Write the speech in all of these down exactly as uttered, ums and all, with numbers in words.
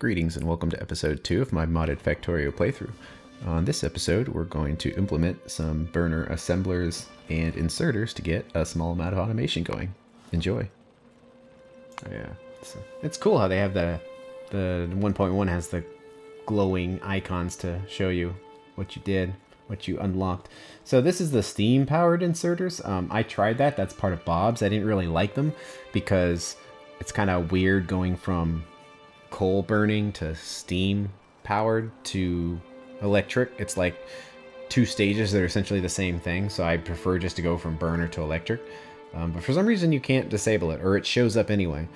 Greetings and welcome to episode two of my modded Factorio playthrough. On this episode, we're going to implement some burner assemblers and inserters to get a small amount of automation going. Enjoy. Oh, yeah, it's, it's cool how they have the the one point one has the glowing icons to show you what you did, what you unlocked. So this is the steam powered inserters. Um, I tried that. That's part of Bob's. I didn't really like them because it's kind of weird going from coal burning to steam powered to electric. It's like two stages that are essentially the same thing, so I prefer just to go from burner to electric. Um, but for some reason you can't disable it, or it shows up anyway,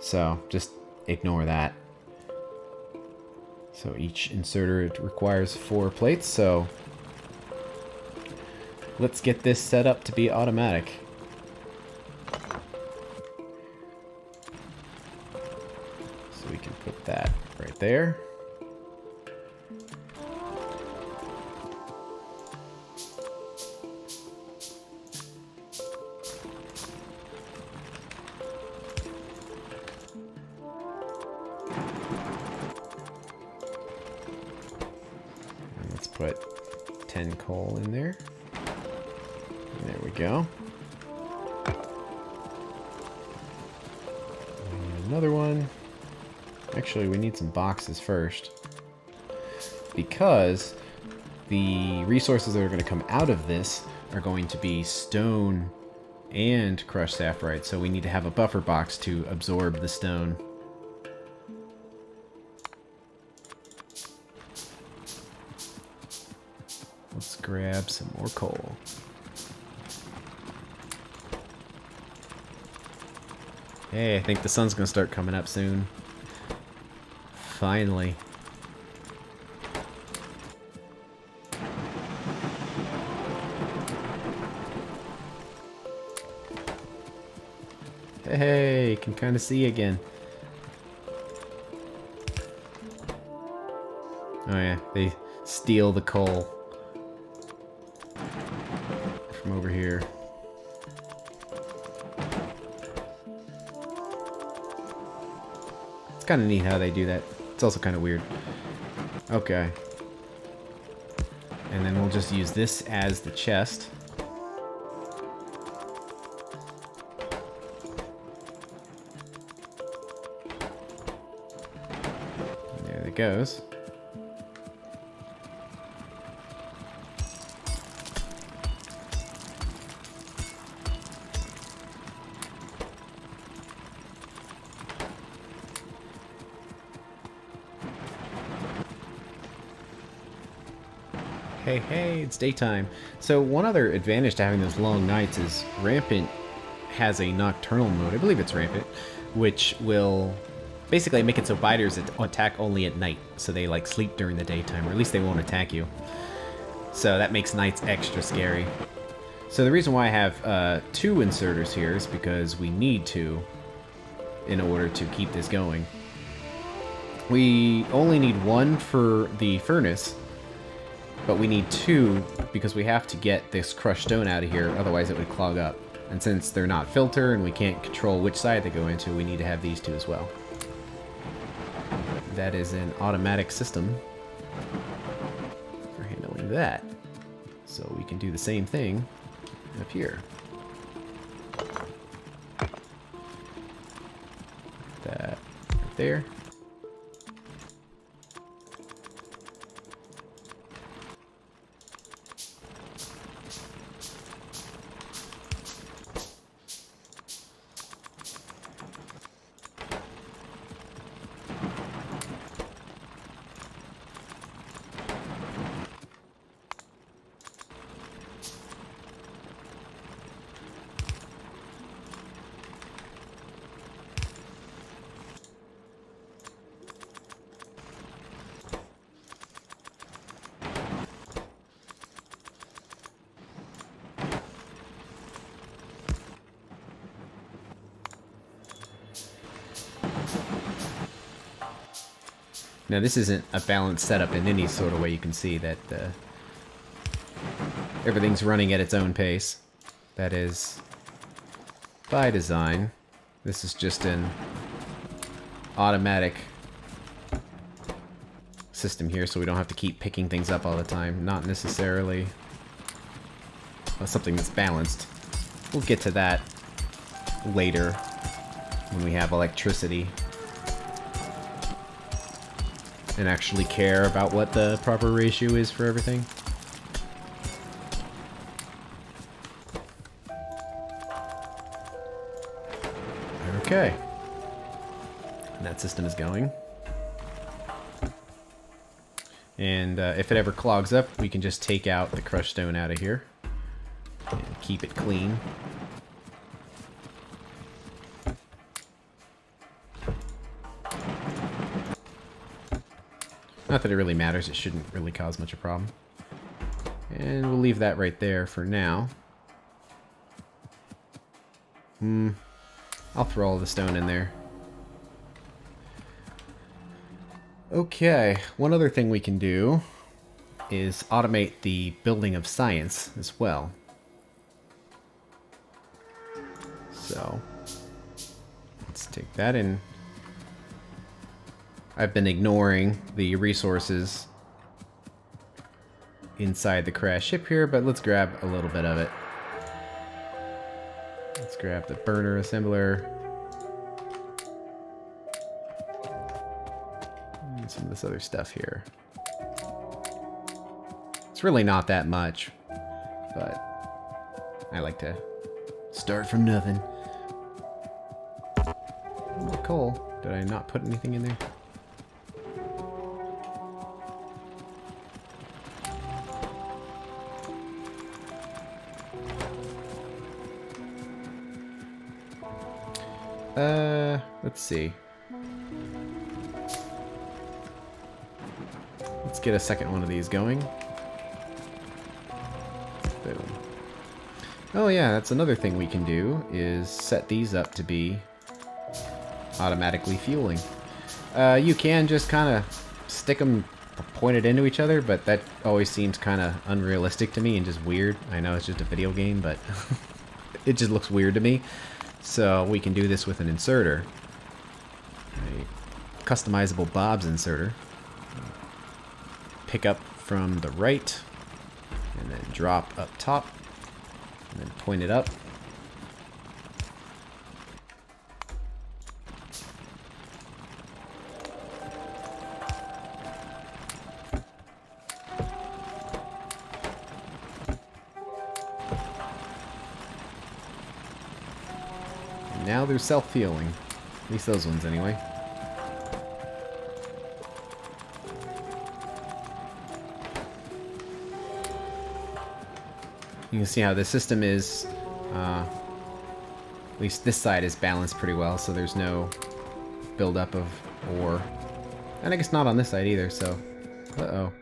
so just ignore that. So each inserter, it requires four plates, so let's get this set up to be automatic. We can put that right there. And let's put ten coal in there. And there we go. And another one. Actually, we need some boxes first, because the resources that are going to come out of this are going to be stone and crushed sapphirite, so we need to have a buffer box to absorb the stone. Let's grab some more coal. Hey, I think the sun's going to start coming up soon. Finally. Hey, you can kind of see again. Oh yeah, they steal the coal from over here. It's kind of neat how they do that. It's also kind of weird. Okay. And then we'll just use this as the chest. There it goes. Hey, hey, it's daytime. So one other advantage to having those long nights is Rampant has a nocturnal mode, I believe it's Rampant, which will basically make it so biters attack only at night, so they like sleep during the daytime, or at least they won't attack you. So that makes nights extra scary. So the reason why I have uh, two inserters here is because we need to in order to keep this going. We only need one for the furnace, but we need two because we have to get this crushed stone out of here, otherwise it would clog up. And since they're not filtered and we can't control which side they go into, we need to have these two as well. That is an automatic system for handling that. So we can do the same thing up here. That right there. Now this isn't a balanced setup in any sort of way. You can see that uh, everything's running at its own pace. That is by design. This is just an automatic system here so we don't have to keep picking things up all the time. Not necessarily something that's balanced. We'll get to that later when we have electricity and actually care about what the proper ratio is for everything. Okay. And that system is going. And uh, if it ever clogs up, we can just take out the crushed stone out of here and keep it clean. Not that it really matters, it shouldn't really cause much of a problem. And we'll leave that right there for now. Hmm. I'll throw all the stone in there. Okay, one other thing we can do is automate the building of science as well. So, let's take that in. I've been ignoring the resources inside the crash ship here, but let's grab a little bit of it. Let's grab the burner assembler. And some of this other stuff here. It's really not that much, but I like to start from nothing. Oh, coal. Did I not put anything in there? Uh, let's see. Let's get a second one of these going. Boom. Oh yeah, that's another thing we can do, is set these up to be automatically fueling. Uh, you can just kind of stick them pointed into each other, but that always seems kind of unrealistic to me and just weird. I know it's just a video game, but it just looks weird to me. So we can do this with an inserter, a customizable Bob's inserter. Pick up from the right, and then drop up top, and then point it up. Now they're self-fueling. At least those ones, anyway. You can see how the system is, uh, at least this side is balanced pretty well, so there's no buildup of ore. And I guess not on this side either, so... Uh-oh.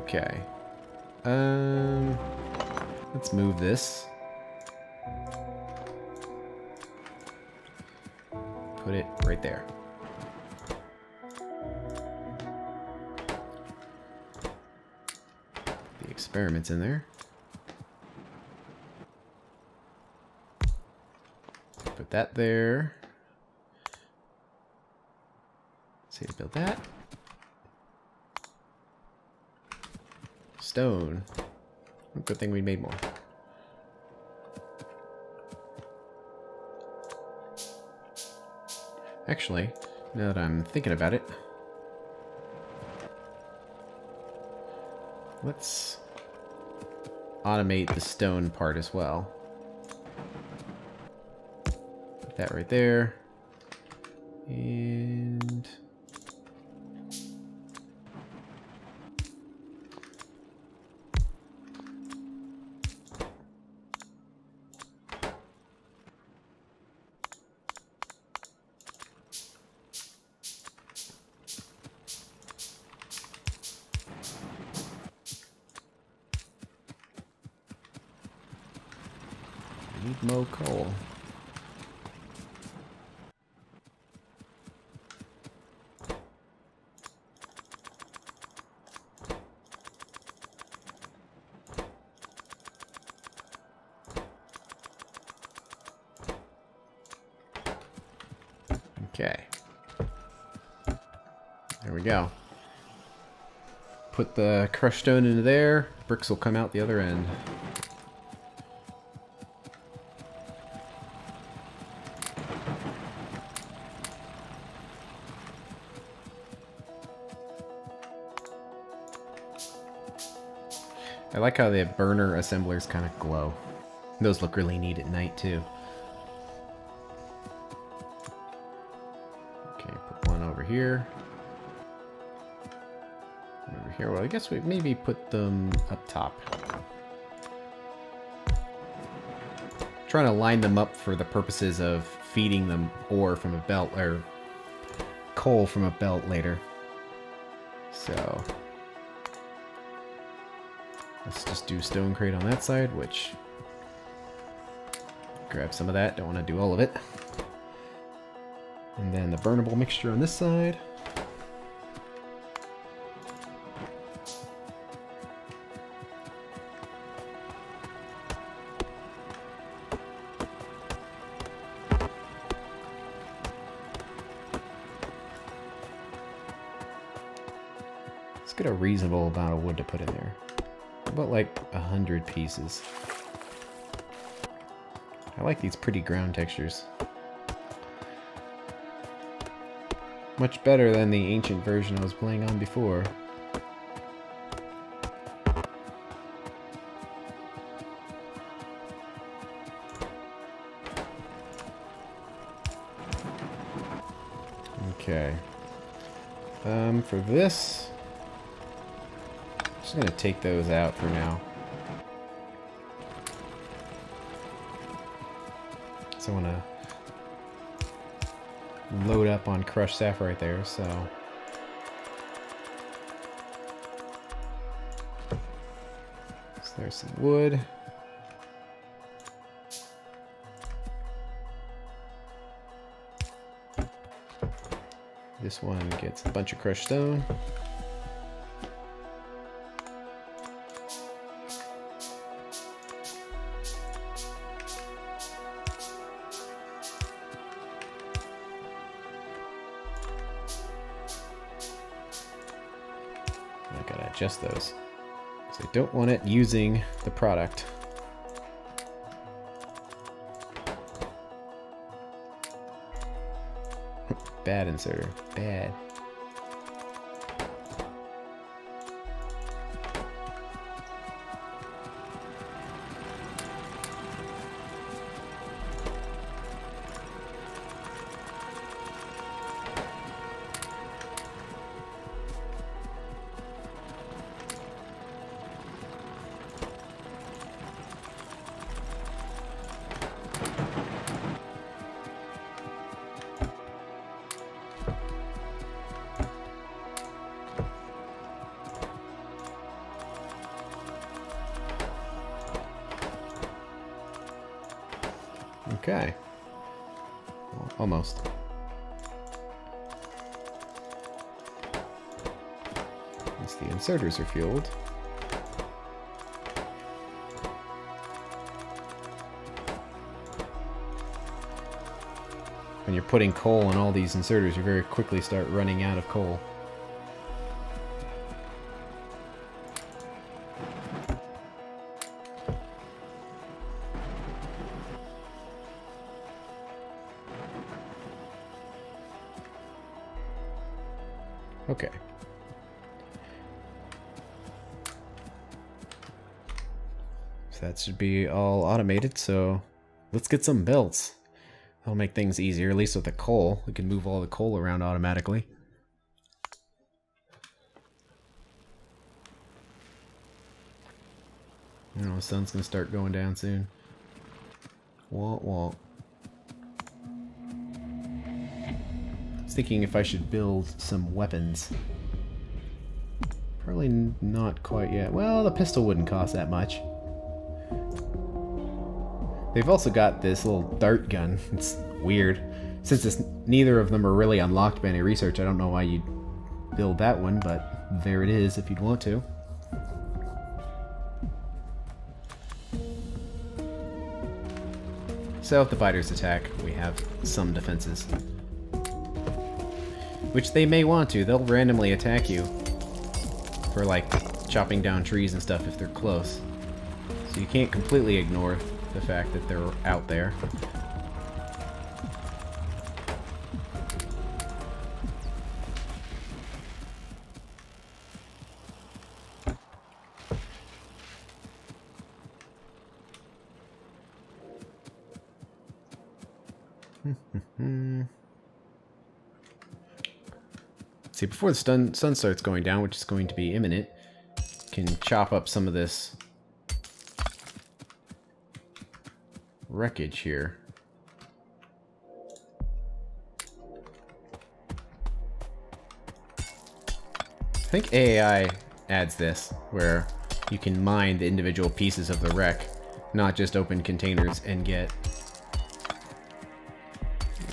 Okay. Um... Let's move this. Put it right there. The experiment's in there. Put that there. Let's see, build that. Stone. Good thing we made more. Actually, now that I'm thinking about it, let's automate the stone part as well. Put that right there. And... Mo coal. Okay. There we go. Put the crushed stone into there. Bricks will come out the other end. I like how the burner assemblers kind of glow. Those look really neat at night too. Okay, put one over here. Over here, well I guess we maybe put them up top. Trying to line them up for the purposes of feeding them ore from a belt, or coal from a belt later. So... let's just do stone crate on that side, which... grab some of that, don't want to do all of it. And then the burnable mixture on this side. Let's get a reasonable amount of wood to put in there. About like a hundred pieces. I like these pretty ground textures. Much better than the ancient version I was playing on before. Okay. Um, for this, I'm just gonna take those out for now. So I wanna load up on crushed sapphire there, so. So there's some wood. This one gets a bunch of crushed stone. Adjust those. So I don't want it using the product. Bad inserter. Bad. Okay. Well, almost. Once the inserters are fueled. When you're putting coal on all these inserters, you very quickly start running out of coal. Okay. So that should be all automated, so let's get some belts. That'll make things easier, at least with the coal. We can move all the coal around automatically. I don't know, the sun's gonna start going down soon. Womp womp. Thinking if I should build some weapons. Probably not quite yet. Well, the pistol wouldn't cost that much. They've also got this little dart gun. It's weird. Since it's, neither of them are really unlocked by any research, I don't know why you'd build that one, but there it is if you'd want to. So if the fighters attack, we have some defenses. Which they may want to. They'll randomly attack you for, like, chopping down trees and stuff if they're close. So you can't completely ignore the fact that they're out there. See, before the sun, sun starts going down, which is going to be imminent, can chop up some of this wreckage here. I think A A I adds this, where you can mine the individual pieces of the wreck, not just open containers, and get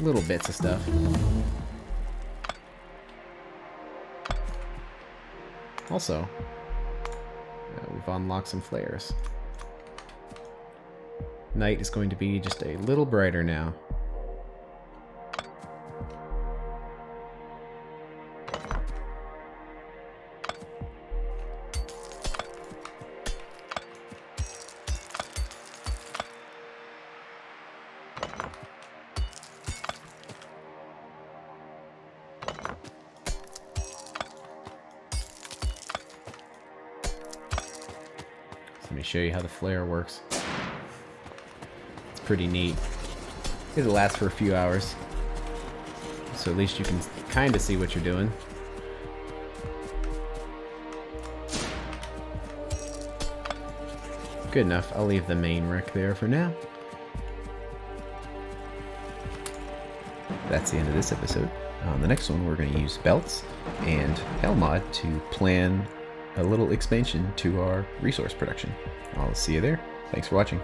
little bits of stuff. Also, uh, we've unlocked some flares. Night is going to be just a little brighter now. Show you how the flare works. It's pretty neat. It lasts for a few hours, so at least you can kind of see what you're doing. Good enough. I'll leave the main wreck there for now. That's the end of this episode. On the next one, we're going to use belts and Helmod to plan a little expansion to our resource production. I'll see you there. Thanks for watching.